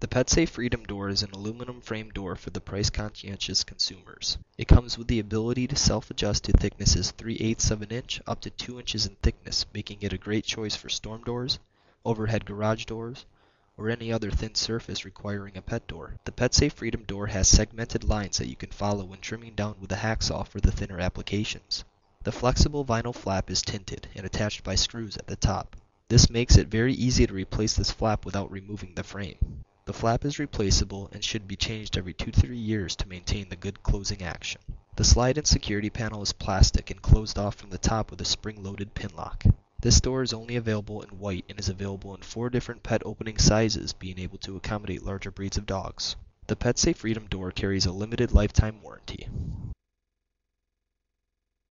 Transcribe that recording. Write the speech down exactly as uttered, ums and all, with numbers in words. The PetSafe Freedom Door is an aluminum frame door for the price-conscientious consumers. It comes with the ability to self-adjust to thicknesses three eighths of an inch up to two inches in thickness, making it a great choice for storm doors, overhead garage doors, or any other thin surface requiring a pet door. The PetSafe Freedom Door has segmented lines that you can follow when trimming down with a hacksaw for the thinner applications. The flexible vinyl flap is tinted and attached by screws at the top. This makes it very easy to replace this flap without removing the frame. The flap is replaceable and should be changed every two to three years to maintain the good closing action. The slide-in security panel is plastic and closed off from the top with a spring-loaded pin lock. This door is only available in white and is available in four different pet opening sizes, being able to accommodate larger breeds of dogs. The PetSafe Freedom Door carries a limited lifetime warranty.